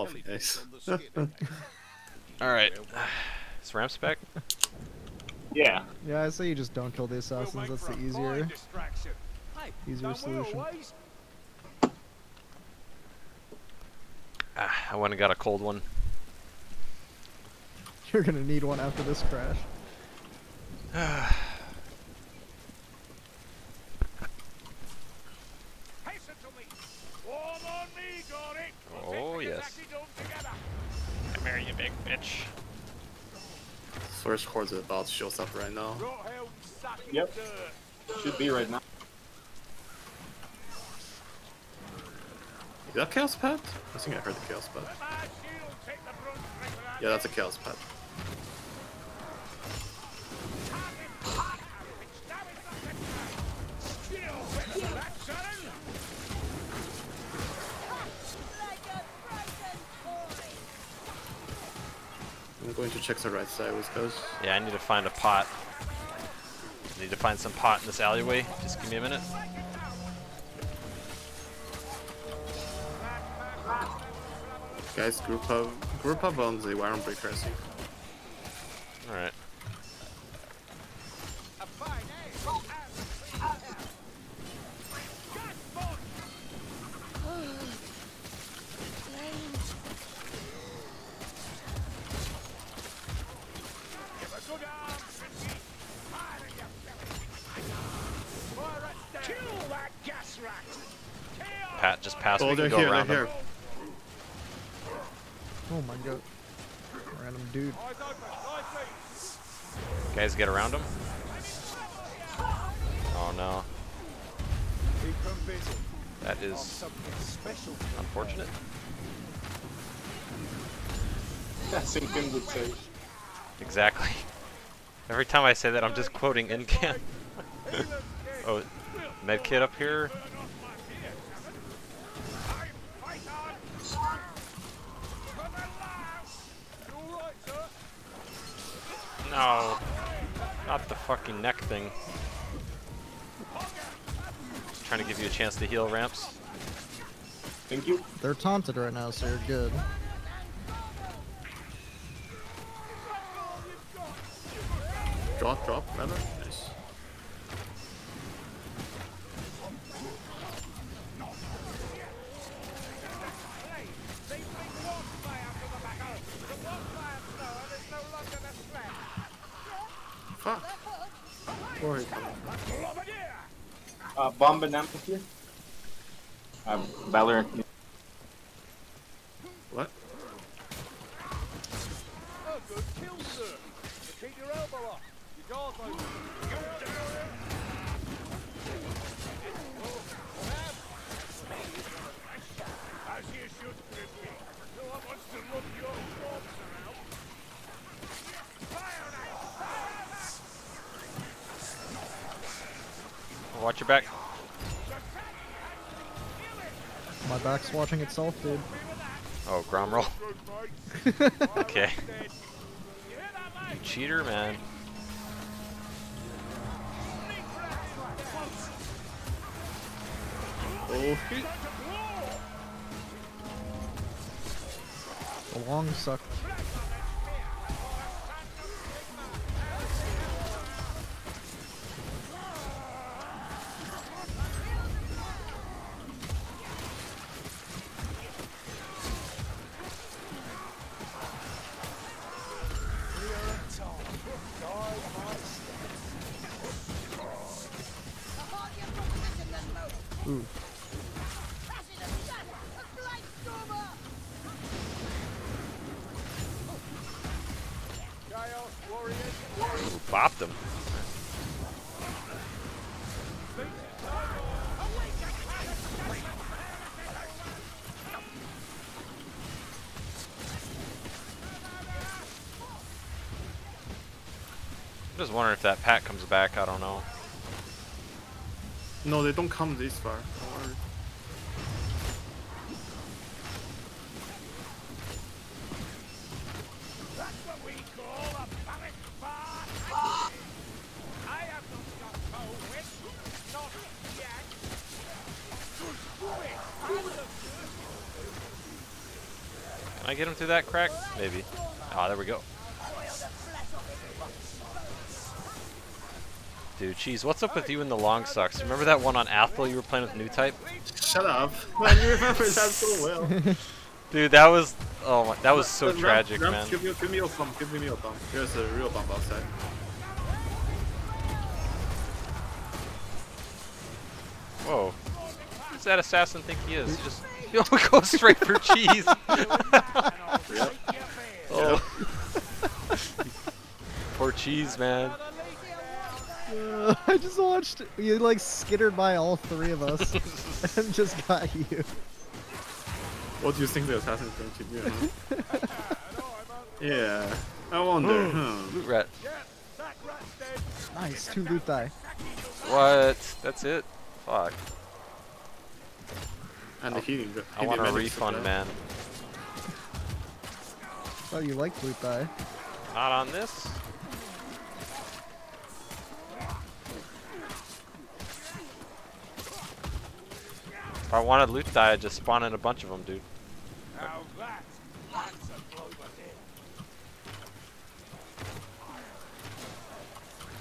Obvious. Alright. Is Ramps back? Yeah. Yeah, I say you just don't kill the assassins, that's the easier solution. Ah, I went and got a cold one. You're gonna need one after this crash. Oh, yes. Come here, you big bitch. Flourish Chords are about to show up right now. Yep. Should be right now. Is that Chaos Pet? I think I heard the Chaos Pet. Yeah, that's a Chaos Pet. I'm going to check the right side with those. Yeah, I need to find a pot. I need to find some pot in this alleyway. Just give me a minute. Guys, group up on the Wyron Breakers. Alright. Pat, just pass. Oh, they're here, they're here. Oh my god. Random dude. Guys, get around him. Oh no. That is unfortunate. That's in Endgame would say. Exactly. Every time I say that, I'm just quoting Endgame. Oh, medkit up here. No, not the fucking neck thing. Just trying to give you a chance to heal, Ramps. Thank you. They're taunted right now, so you're good. Drop, remember? Nice. Fuck. Bomb and Amphitheater? Valor. What? Oh, good kill, sir. You keep your elbow up. Your door's open. As you should, Crispy. No one wants to rub your corpse around. Watch your back. My back's watching itself, dude. Oh, Grom roll. Okay. You cheater, man. Oh. A long suck. Ooh. Bopped him. I'm just wondering if that Pat comes back, I don't know. No, they don't come this far. Don't worry. That's what we call a panic bar. I have not got cold wet. Not yet. Good boy. I get him through that crack? Maybe. Ah, there we go. Dude, jeez, what's up with you and the long socks? Remember that one on Athol you were playing with new type? Shut up. Man, you remember that so well. Dude, that was, oh my, that was so tragic, man. Give me your pump, give me your pump. Here's a real pump outside. Whoa. Who does that assassin think he is? He just, he'll go straight for cheese. Yep. Oh. Poor cheese, man. I just watched you like skittered by all three of us and just got you. What do you think the assassin's going to do? Huh? Yeah, I wonder. Loot rat. Nice, 2 loot die. What? That's it? Fuck. And the healing. I want a refund, man. Oh, you like loot die? Not on this. If I wanted loot die, I'd just spawn in a bunch of them, dude.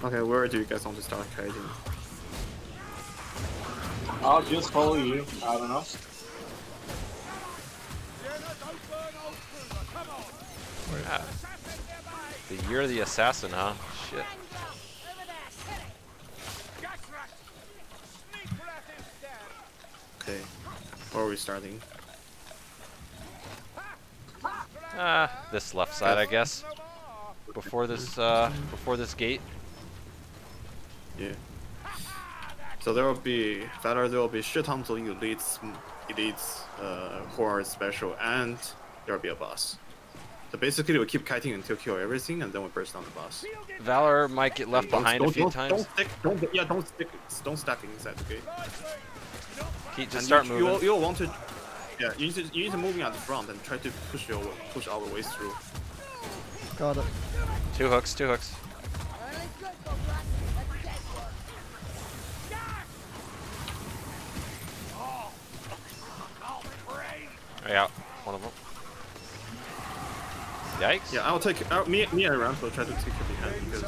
Okay, where do you guys want to start hiding? I'll just follow you. I don't know. Yeah. The year of the assassin, huh? Shit. Okay, where are we starting? This left side, I guess. Before this gate. Yeah. So there will be, shit tons of elites, horror special, and there will be a boss. So basically we'll keep kiting until kill everything, and then we'll burst down the boss. Valor might get left behind a few times. Don't stack inside, okay? Just and start moving. You'll want to, yeah. You need to move at the front and try to push our way through. Got it. 2 hooks. Yeah, one of them. Yikes. Yeah, I'll take me and Ramp will try to take it behind because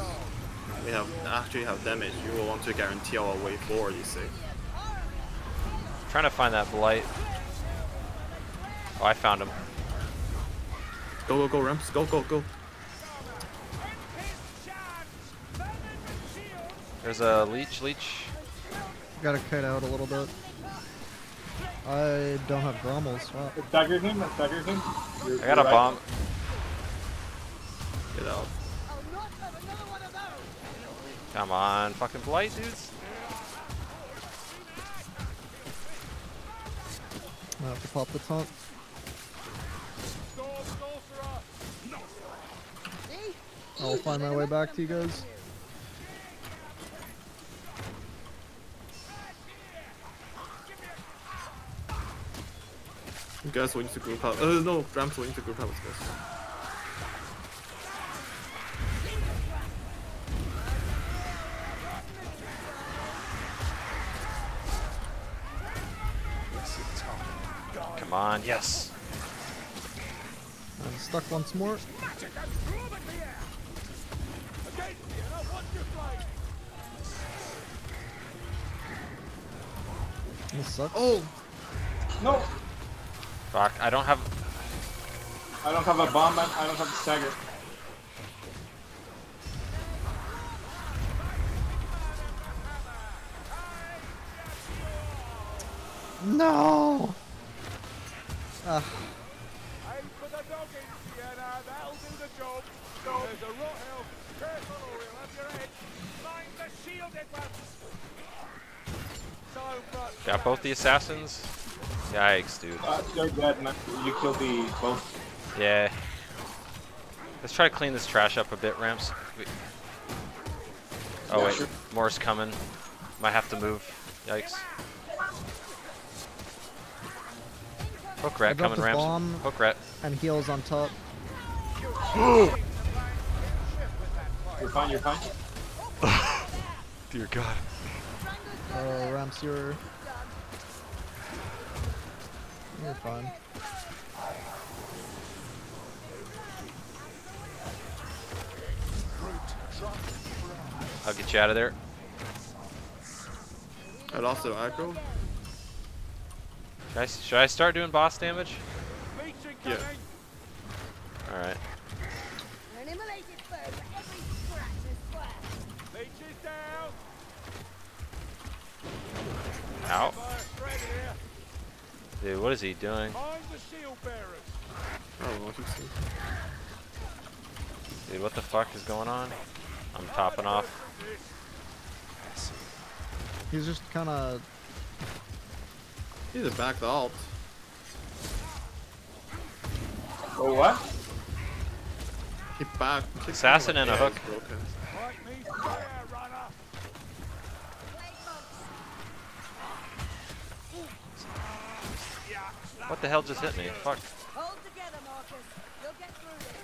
we actually have damage. You will want to guarantee our way forward. You see. Trying to find that blight. Oh, I found him. Go, Ramps. Go. There's a leech. Gotta cut out a little bit. I don't have grommels. Wow. Dagger him. I got a bomb. Get out. Come on, fucking blight, dudes. I have to pop the top. I'll find my way back to you guys. You guys will need to group up. No, Ramps will need to group up with this. Come on, yes. I'm stuck once more. This sucks. Oh! No! Fuck, I don't have a bomb and I don't have a stagger. No! Ugh. Got both the assassins? Yikes, dude. You're dead, man. You killed the both. Yeah. Let's try to clean this trash up a bit, Ramps. Oh yeah, wait, sure. More's coming. Might have to move. Yikes. Hook rat coming, Ramps. Hook rat. And heals on top. You're fine. Dear God. Oh, Ramps, you're fine. I'll get you out of there. I'd also echo. Should I start doing boss damage? Yeah. Alright. Out. Dude, what is he doing? Dude, what the fuck is going on? I'm topping off. He's just kind of... He's a back the alt. Oh, what? He back. Assassin and a hook. What the hell just hit me? Fuck. Hold together, Marcus. You'll get through it.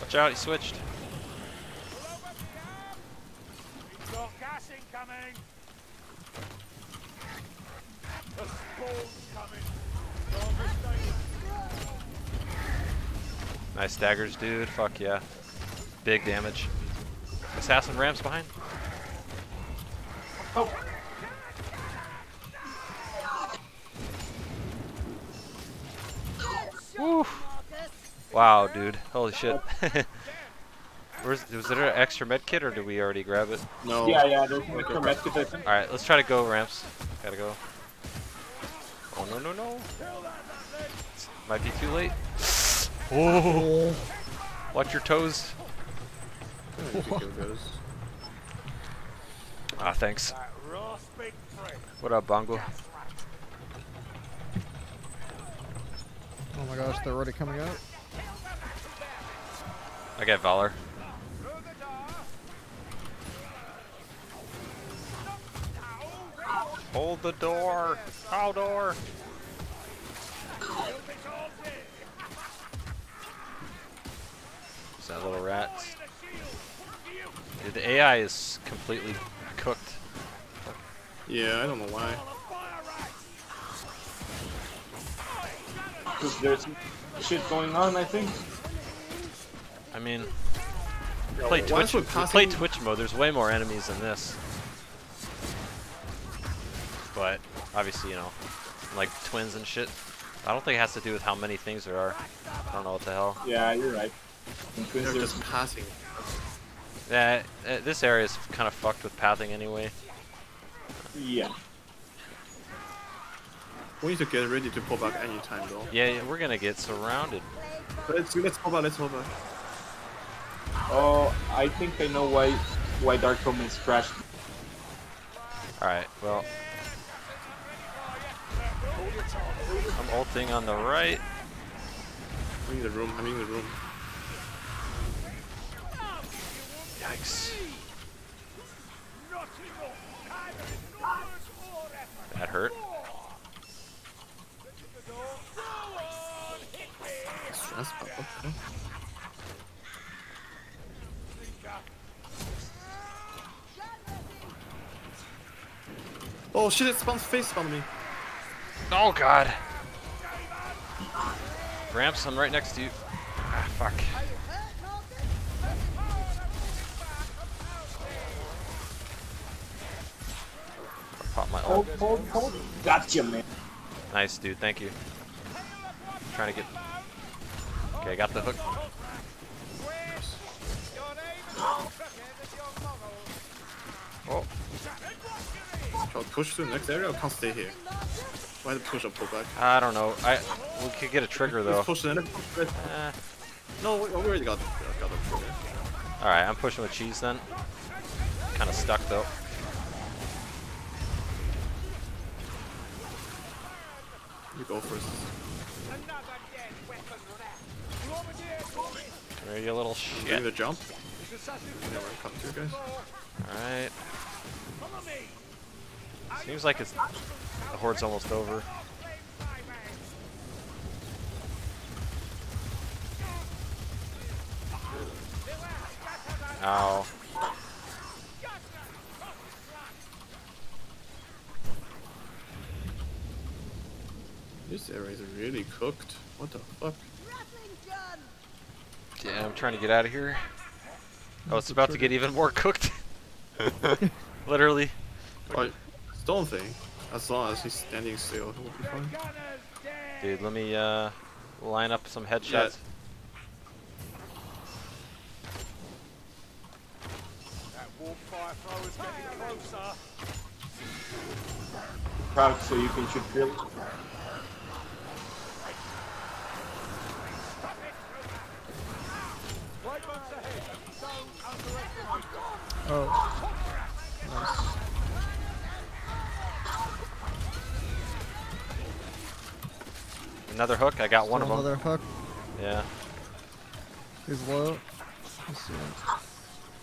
Watch out, he switched. Nice daggers, dude. Fuck yeah. Big damage. Assassin ramps behind. Oh. Oof. Wow, dude. Holy shit. Was there an extra med kit or did we already grab it? No. Yeah, there's an extra med kit. Alright, let's try to go ramps. Gotta go. Oh, no. Might be too late. Oh. Watch your toes. Ah, thanks. What up, Bongo? Oh my gosh, they're already coming out. I got Valor. Hold the door! Outdoor! Is that little rat? Dude, the AI is completely cooked. Yeah, I don't know why. Because there's shit going on, I think. I mean, play Twitch mode. There's way more enemies than this. But obviously, you know, like twins and shit. I don't think it has to do with how many things there are. I don't know what the hell. Yeah, you're right. They're just passing. Yeah, this area is kind of fucked with pathing anyway. Yeah. We need to get ready to pull back any time, though. Yeah, we're gonna get surrounded. Let's pull back, let's pull back. Oh, I think I know why Dark Omen's crashed. Alright, well... I'm ulting on the right. I'm in the room, I'm in the room. Yikes. That hurt. Okay. Oh shit, it spawns face on me. Oh god. Ramps, I'm right next to you. Ah, fuck. Pop my ult. Hold. Gotcha, man. Nice, dude, thank you. I'm trying to get. Okay, I got the hook. Oh. Shall I push to the next area or can't stay here? Why the push or pull back? I don't know. We could get a trigger though. Let's push in. No, we already got a trigger. Alright, I'm pushing with cheese then. Kinda stuck though. You go first. There you little shit. Give it a jump. You know where to come through, guys? Alright. Seems like it's, the horde's almost over. Ow. This area is really cooked. What the fuck? Yeah, I'm trying to get out of here. Oh, it's about to get even more cooked. Literally. Like, stone thing. As long as he's standing still, it will be fine. Dude, let me line up some headshots. Yeah. Crouch so you can shoot him. Oh. Nice. Another hook. I got one of them. Another hook. Yeah. He's low. Let's see.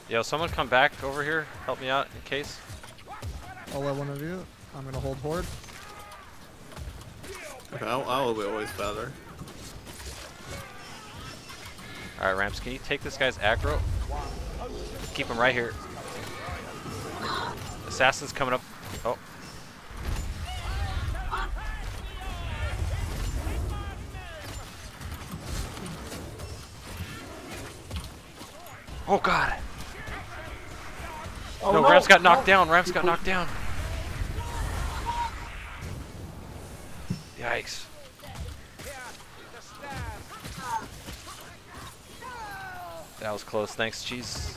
Yo, someone come back over here. Help me out in case. I'll let one of you. I'm gonna hold horde. Okay, I'll be always better. Alright, Ramps, can you take this guy's aggro? Keep him right here. Assassin's coming up. Oh. Oh god! Oh, no, Ramps got knocked down. Ramps got knocked down. Yikes. That was close. Thanks, Cheese.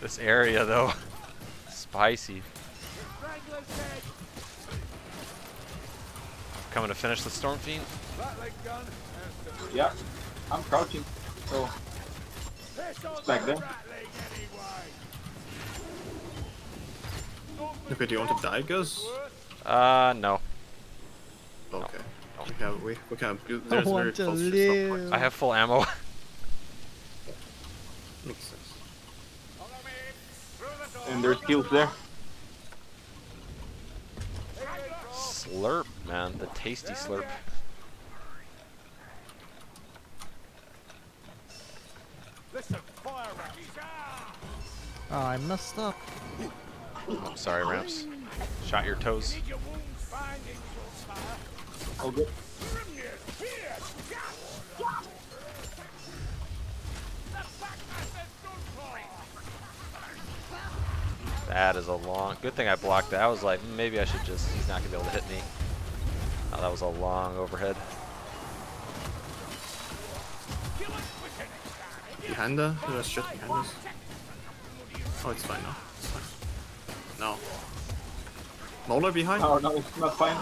This area though, spicy. Coming to finish the Storm Fiend. Yeah, I'm crouching. So it's back there. Okay, do you want to die, guys? No. Okay. No. We can't. There's very close to some point. I have full ammo. Makes sense. And there's heals there. Slurp, man. The tasty slurp. Oh, I messed up. I'm sorry, Ramps. Shot your toes. Oh, good. That is a long... Good thing I blocked that. I was like, maybe I should just... He's not going to be able to hit me. Oh, that was a long overhead. Behind us? There's shit behind us. Oh, it's fine now. It's fine. No. Molar behind? Oh, no, it's not fine.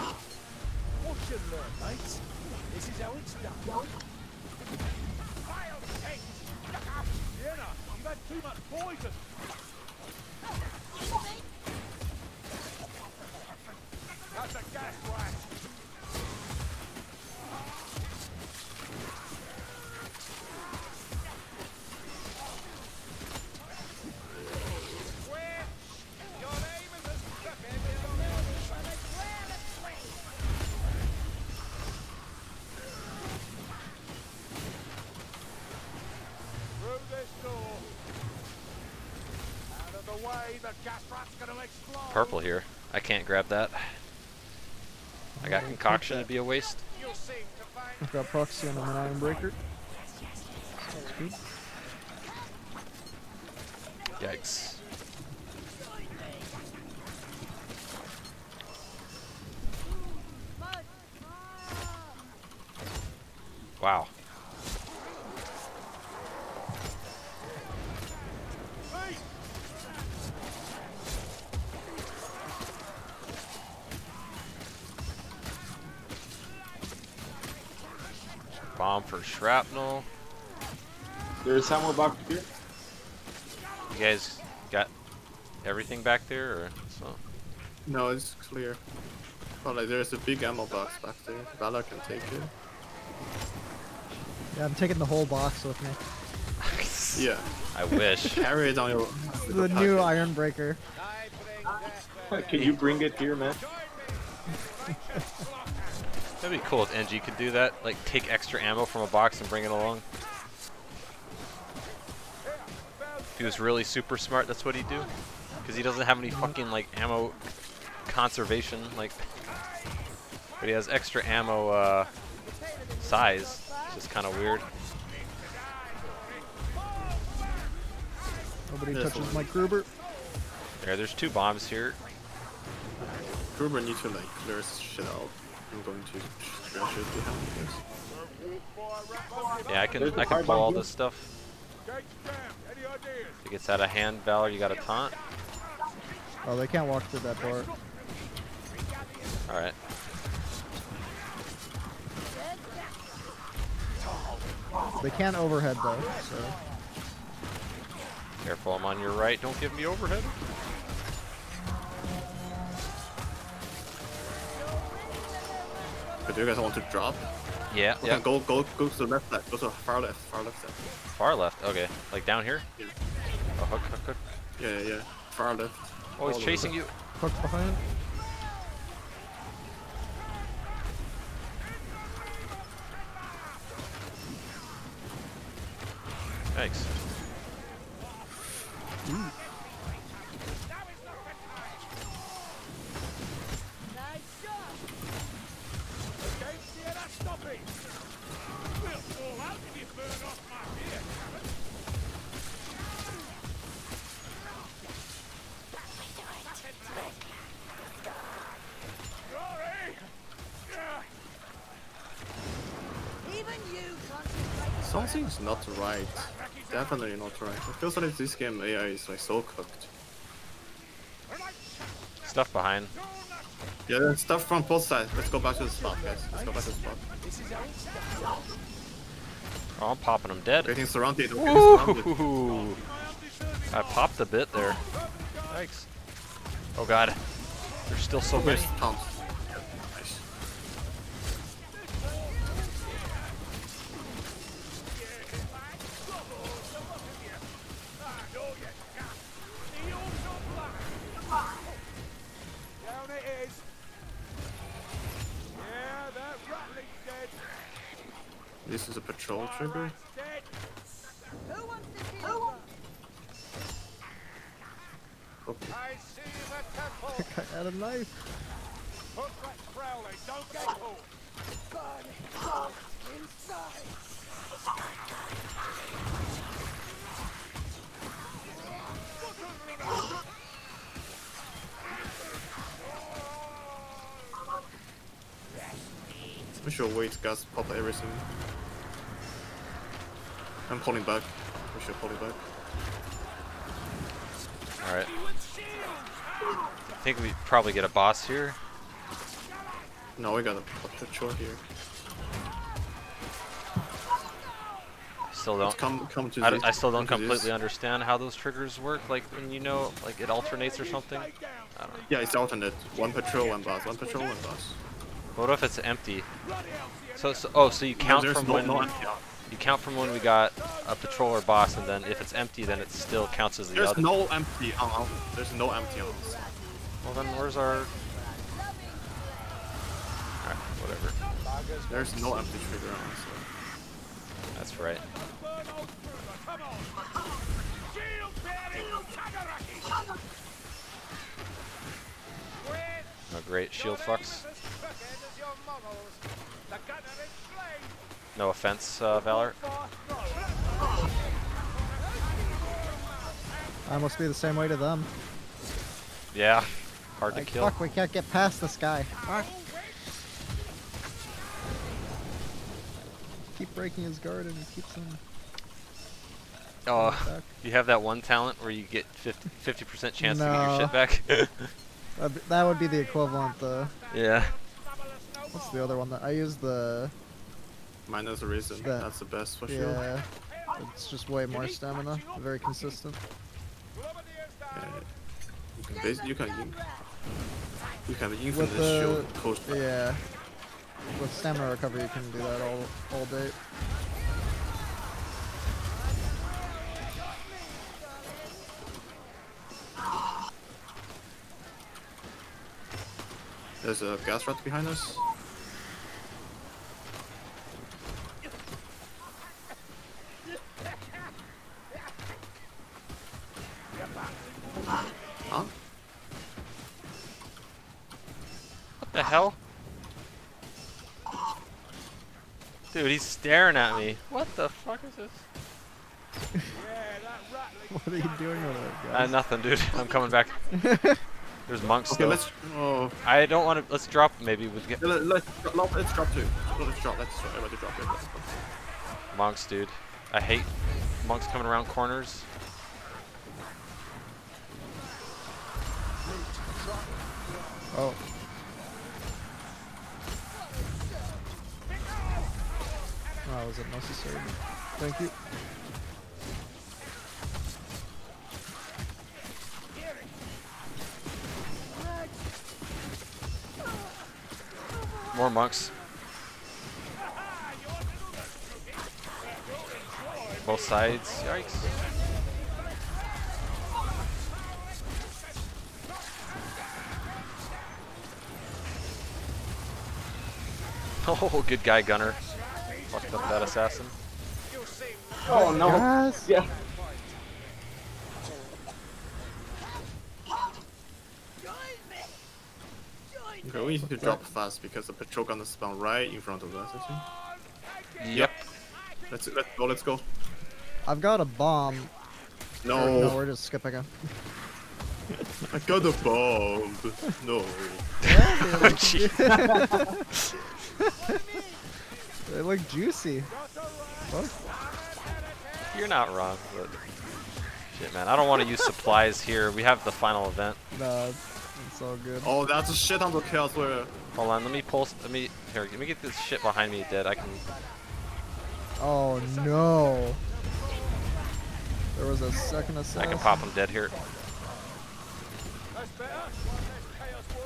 This is how it's done. You've had too much poison. That's a gas rat. Purple here. I can't grab that. I got concoction. It'd be a waste. I've got proxy on an iron breaker. Yikes. Wow. Bomb for shrapnel. There's someone back here. You guys got everything back there, or so? No, it's clear. Oh, like, there's a big ammo box back there. Valor can take it. Yeah, I'm taking the whole box with me. Yeah. I wish. Carry it on your. The new iron breaker. Can you bring it here, man? That'd be cool if NG could do that. Like, take extra ammo from a box and bring it along. If he was really super smart, that's what he'd do. Because he doesn't have any fucking, like, ammo conservation. Like, but he has extra ammo size. It's just kind of weird. Nobody touches my Kruber. There's two bombs here. Kruber needs to, like, clear shit out. I'm going to trash it behind this. Yeah, I can pull all this stuff. If it gets out of hand, Valor, you got a taunt. Oh, they can't walk through that part. Alright. They can't overhead though, so... Careful, I'm on your right. Don't give me overhead. Do you guys want to drop? Yeah. Okay, yeah. Go to the left side. Go to the far left. Far left side. Far left. Okay. Like down here. Yeah. Oh, hook. Yeah. Far left. Oh, he's chasing you. Hook behind. Thanks. Mm. Something's not right. Definitely not right. It feels like this game AI is like so cooked. Stuff behind. Yeah, there's stuff from both sides. Let's go back to the spot, guys. Let's go back to the spot. Oh, I'm popping them dead. Getting surrounded. Ooh. I popped a bit there. Yikes. Oh god. There's still so many. This is a patrol trigger. Oh. I had a knife. I'm sure wait, guys, pop everything. I'm pulling back. We should pull it back. Alright. I think we probably get a boss here. No, we got a patrol here. Still don't. Come to I still don't completely understand how those triggers work. Like when you know, like it alternates or something. I don't know. Yeah, it's alternate. One patrol, one boss. One patrol, one boss. What if it's empty? So you count from when. You count from when we got a patrol or boss, and then if it's empty, then it still counts as the other. No empty on. There's no empty on this. Well then, where's our... Alright, whatever. There's no empty trigger on this. So. That's right. Oh great, shield fucks. No offense, Valor. I must be the same way to them. Yeah, hard to kill. Fuck, we can't get past this guy. Fuck. Keep breaking his guard and he keeps him. Oh, you have that one talent where you get 50% chance to get your shit back? That would be the equivalent, though. Yeah. What's the other one? I used the... Mine has a reason. That, that's the best for sure. Yeah, it's just way more stamina. Very consistent. You can with this shield coast. Yeah. With stamina recovery, you can do that all day. There's a gas rat behind us. Huh? What the hell? Dude, he's staring at me. What the fuck is this? What are you doing with that, guys? Nothing, dude. I'm coming back. There's monks still. Okay, I don't want to. Let's drop maybe. We'll get... let's drop too. Let's drop. Monks, dude. I hate monks coming around corners. Oh. That wasn't necessary. Thank you. More monks. Both sides. Yikes. Oh, good guy, Gunner. Fucked up that assassin. Oh no. Yes. Yeah. Okay, we need to drop fast because the patrol gun is spawned right in front of us, I think. Yep. Let's go. I've got a bomb. No, we're just skipping him. I got a bomb. No. They look juicy. What? You're not wrong, but... Shit, man, I don't want to use supplies here. We have the final event. No. It's all good. Oh, that's a shit on the chaos warrior. Hold on, let me get this shit behind me dead. I can. Oh no. There was a second assassin. I can pop him dead here.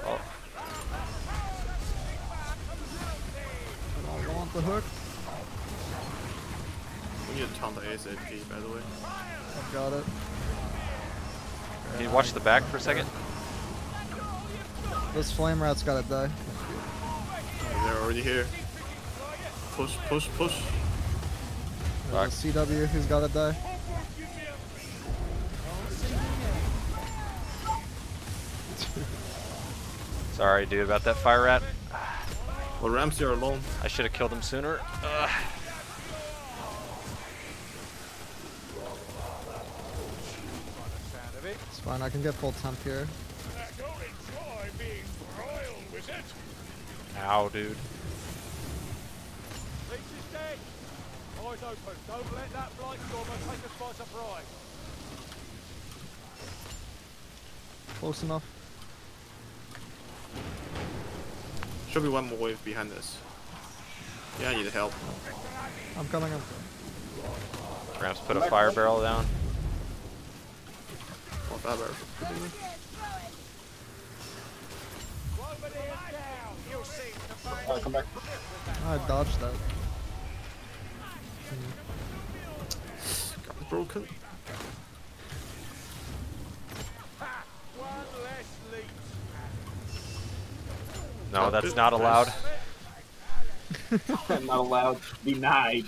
Oh. I don't want the hook. We need to taunt the ASAP, by the way. I've got it. Can you watch the back for a second? This flame rat's gotta die. They're already here. Push, push, push. There's a CW who's gotta die. Sorry, dude, about that fire rat. Well, Ramsey are alone. I should have killed him sooner. It's fine, I can get full temp here. Ow, dude. Eyes open. Don't let that blight stormer take us by surprise. Close enough. Should be one more wave behind this. Yeah, I need help. I'm coming up. Perhaps put a fire barrel down. What that barrel? Alright, come back. I dodged that. Got broken. No, that's not allowed. I'm not allowed. Denied.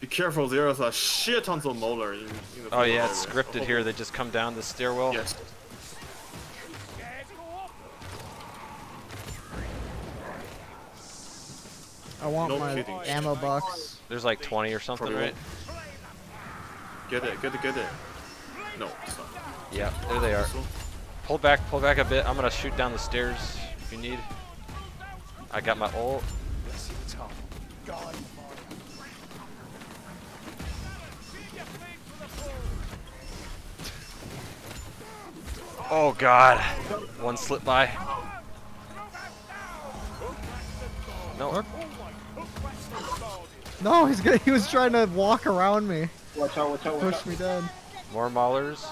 Be careful, there's a shit tons of molar in the oh yeah, it's scripted area. Here, they just come down the stairwell. Yes. I want my ammo box. There's like 20 or something, right? Get it. No, it's not. Yeah, there they are. Pull back a bit. I'm gonna shoot down the stairs if you need. I got my ult. Oh god. One slip by. No. No, he's gonna, he was trying to walk around me. Watch out, watch out, watch out. Push me down. More maulers.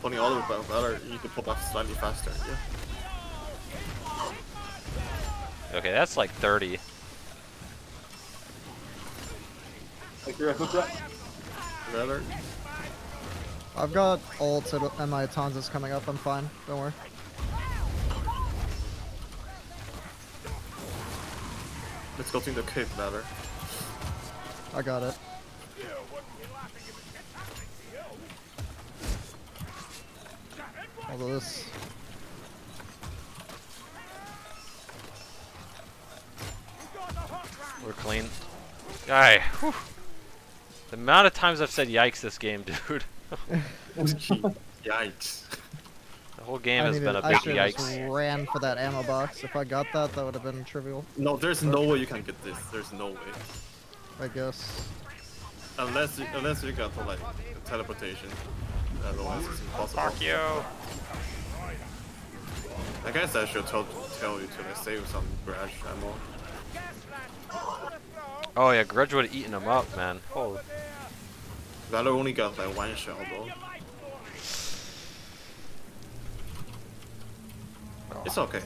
Funny all of it better, you can pull back slightly faster, yeah. Okay, that's like 30. Like you're better. I've got ults and my Tanza's coming up, I'm fine, don't worry. Let's go to the cave ladder. I got it. Although this... We're clean. Alright. The amount of times I've said yikes this game, dude. Yikes. The whole game has been a big yikes. I just ran for that ammo box. If I got that, that would have been trivial. No, there's no way you can get this. There's no way. I guess. Unless you got, like, teleportation. Otherwise it's impossible. Fuck you! I guess I should tell you to save some grudge ammo. Oh yeah, grudge would've eaten him up, man. Oh. That only got like one shell though. Oh. It's okay.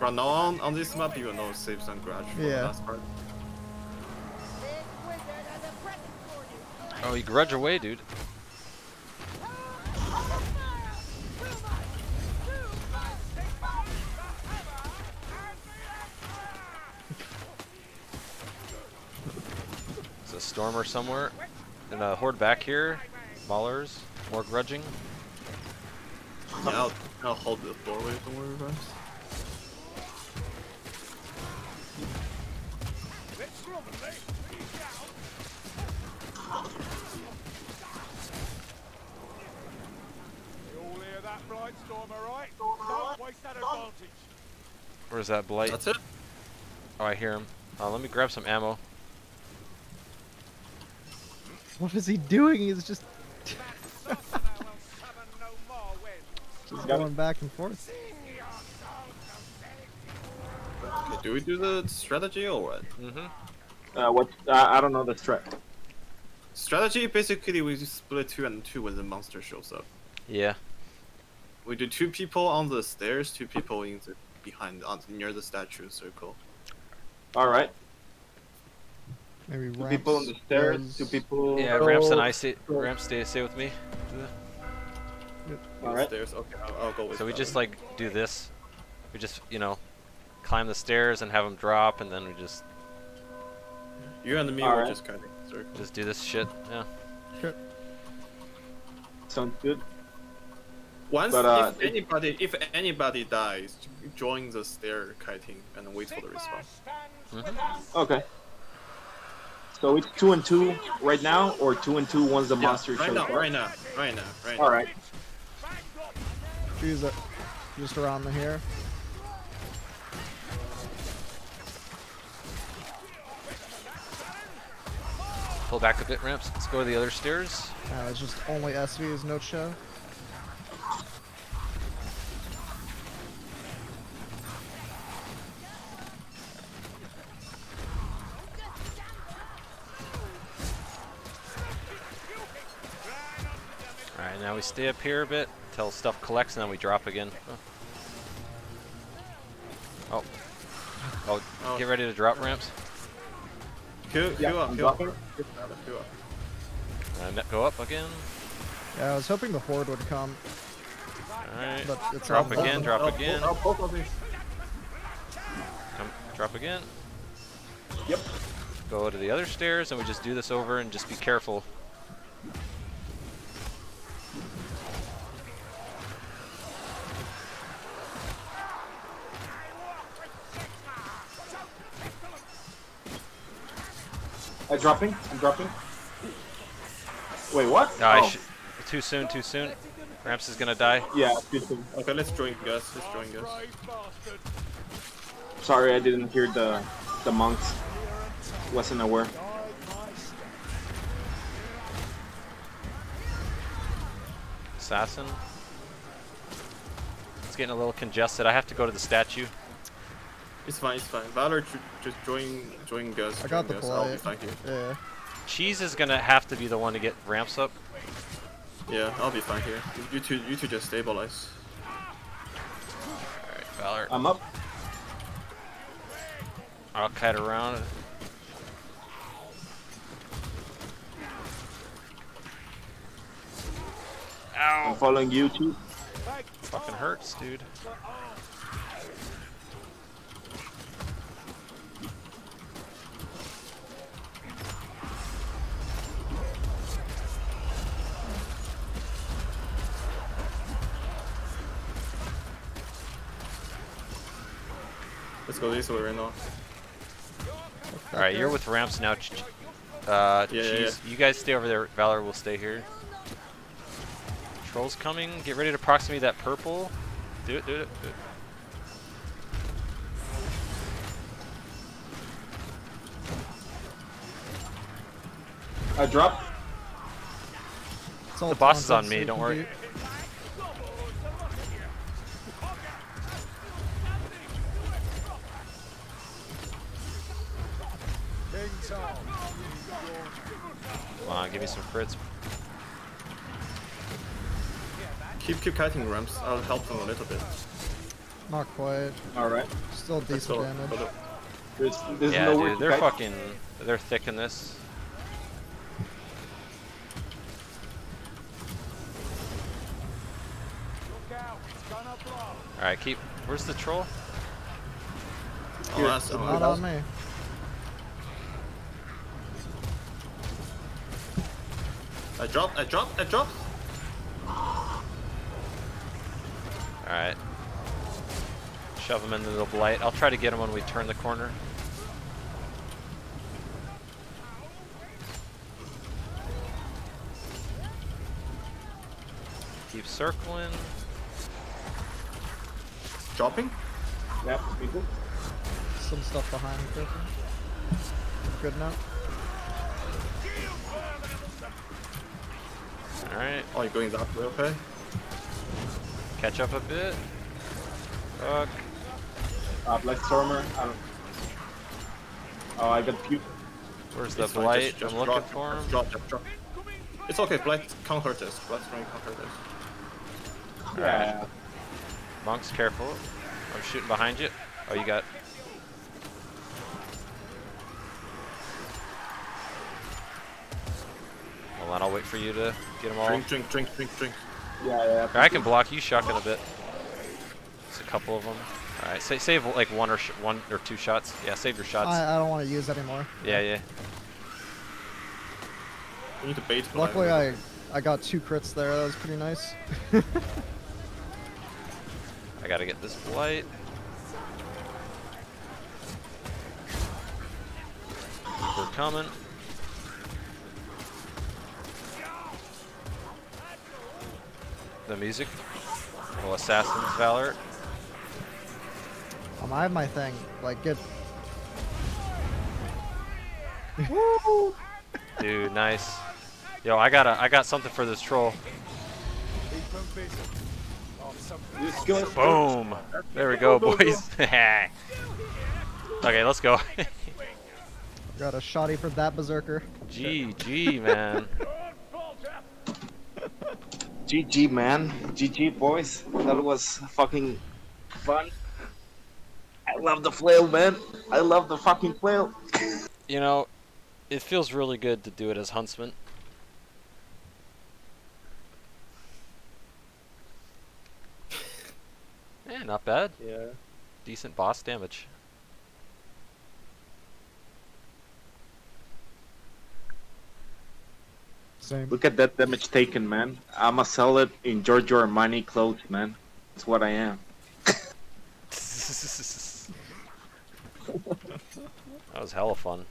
From now on this map, you will know save some grudge for the last part. Oh, you grudge away, dude. A stormer somewhere, and a horde back here. Maulers, more grudging. Yeah, I'll hold the doorway somewhere, guys. Where's that blight? That's it. Oh, I hear him. Let me grab some ammo. What is he doing? He's just just going back and forth. Okay, do we do the strategy or what? Mm-hmm. I don't know the strategy. Strategy basically we just split 2 and 2 when the monster shows up. Yeah. We do 2 people on the stairs, 2 people in the near the statue circle. All right. Maybe ramps, 2 people on the stairs, 2 people... Yeah, ramps and I stay... Ramps, stay with me. Yep. Alright. Okay, I'll go with So we just, like, do this. We just, you know, climb the stairs and have them drop, and then we just... You and me will just kind of circle. Just do this shit, yeah. Sure. Sounds good. Once, if anybody dies, join the stair kiting and wait for the response. Mm-hmm. Okay. So it's 2 and 2 right now, or 2 and 2 once the monster shows up? Right now. Alright. She's just around the here. Pull back a bit, ramps. Let's go to the other stairs. It's just only SVs, no show. Now we stay up here a bit until stuff collects, and then we drop again. Oh. Oh, get ready to drop ramps. Go up. Go up again. Yeah, I was hoping the horde would come. Alright, drop again, drop again. Yep. Go to the other stairs, and we just do this over and just be careful. I'm dropping. Wait, what? No, too soon. Ramps is gonna die. Yeah, too soon. Okay, let's join Gus. Sorry, I didn't hear the monks. Wasn't aware. assassin. It's getting a little congested. I have to go to the statue. It's fine, it's fine. Valor, just join Gus. I got the fly. I'll be flank you. Yeah. Cheese is gonna have to be the one to get ramps up. Yeah, I'll be fine here. You two just stabilize. Alright, Valor. I'm up. I'll kite around. Ow. I'm following you too. Fucking hurts, dude. Let's go this way right now. Alright, you're with ramps now. Yeah. You guys stay over there. Valor will stay here. Troll's coming. Get ready to proximate that purple. Do it, do it, do it. I dropped. The boss is on me, don't worry. Come on, give me some crits. Keep kiting ramps. I'll help them a little bit. Not quite. All right. Still decent damage. There's yeah, no dude, they're fucking. They're thick in this. All right, keep. Where's the troll? Not on me. I dropped. Alright. Shove him into the blight. I'll try to get him when we turn the corner. Keep circling. Dropping? Yep, people. Some stuff behind me. Good enough. Alright. Oh, you're going that way, okay? Catch up a bit. Fuck. Black Stormer. Oh, I got puke. Where's the Blight? Just I'm looking for him. Drop. It's okay, Blight can't hurt us. Black Stormer can't hurt us. Alright. Yeah. Monk's careful. I'm shooting behind you. Oh, you got. And I'll wait for you to get them all. Drink. Yeah. I can block you shotgun a bit. Just a couple of them. All right, save like one or two shots. Yeah, save your shots. I don't want to use anymore. Yeah. We need to bait. Luckily, I got 2 crits there. That was pretty nice. I gotta get this blight. We're coming. The music. Well, Assassin's Valor. I have my thing. Like, good. Woo! Dude, nice. Yo, I got something for this troll. Boom! There we go, boys. Okay, let's go. Got a shotty for that berserker. GG, man. GG man, GG boys, that was fucking fun. I love the flail man, I love the fucking flail. You know, it feels really good to do it as Huntsman. Eh, not bad. Yeah. Decent boss damage. Same. Look at that damage taken, man. I'm a solid in Giorgio Armani clothes, man. That's what I am. That was hella fun.